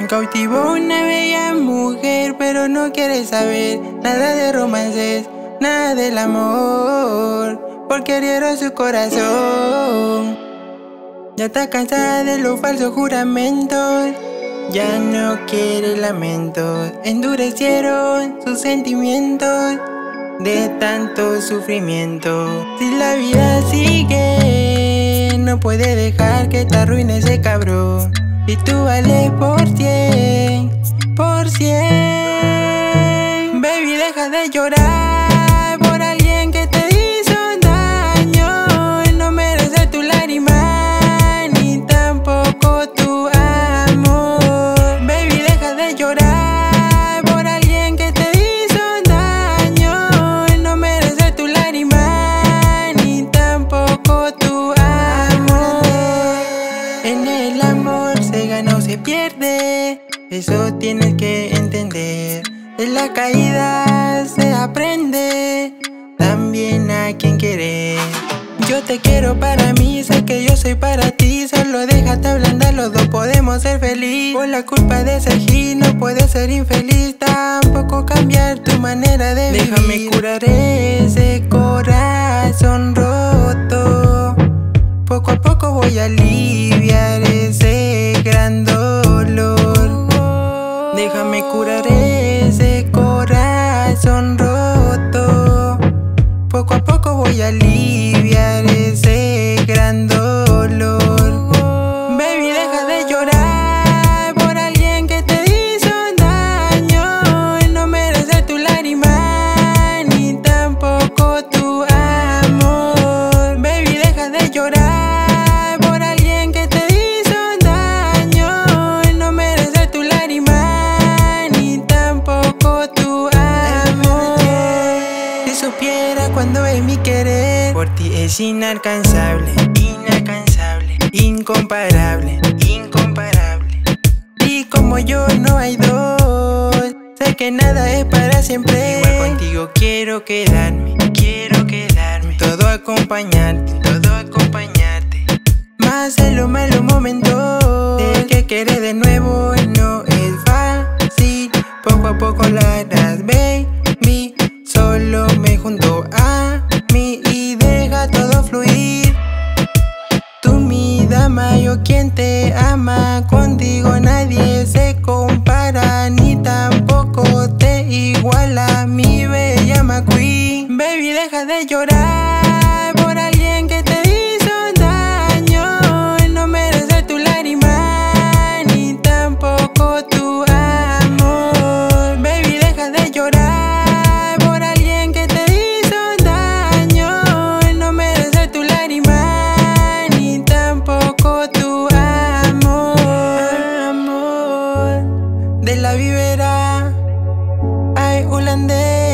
Me cautivó una bella mujer, pero no quiere saber nada de romances, nada del amor, porque hirieron su corazón. Ya está cansada de los falsos juramentos, ya no quiere lamentos. Endurecieron sus sentimientos de tanto sufrimiento. Si la vida sigue, no puede dejar que te arruine ese cabrón. Y tú vales por 100, por 100. Baby, deja de llorar por alguien que te hizo daño. Él no merece tu lágrima, ni tampoco tu amor. Baby, deja de llorar por alguien que te hizo daño. Él no merece tu lágrima, ni tampoco tu amor. En el amor se gana o se pierde, eso tienes que entender. En la caída se aprende también a quien querer. Yo te quiero para mí, sé que yo soy para ti. Solo déjate ablandar, los dos podemos ser feliz. Por la culpa de ser gil no puedes ser infeliz, tampoco cambiar tu manera de vivir. Déjame curar ese corazón roto, poco a poco voy a aliviar ese gran dolor. Déjame curar ese corazón roto, poco a poco voy a aliviar ese gran dolor. Baby, deja de llorar por alguien que te hizo daño. Él no merece tu lágrima, ni tampoco tu amor. Baby, deja de llorar cuando es mi querer. Por ti es inalcanzable, inalcanzable, incomparable, incomparable. Y como yo no hay dos, sé que nada es para siempre. Igual contigo quiero quedarme, quiero quedarme. Todo acompañarte, todo acompañarte. Más en los malos momentos, sé que querer de nuevo no es fácil. Poco a poco la harás, baby. Solo me junto a mí y deja todo fluir. Tú mi dama, yo quien te ama. Contigo nadie se compara, ni tampoco te iguala, mi bella McQueen. Baby, deja de llorar por alguien que te hizo daño. Él no merece tu lágrima, ni tampoco tu amor. Baby, deja de llorar. De la vivera hay holandés.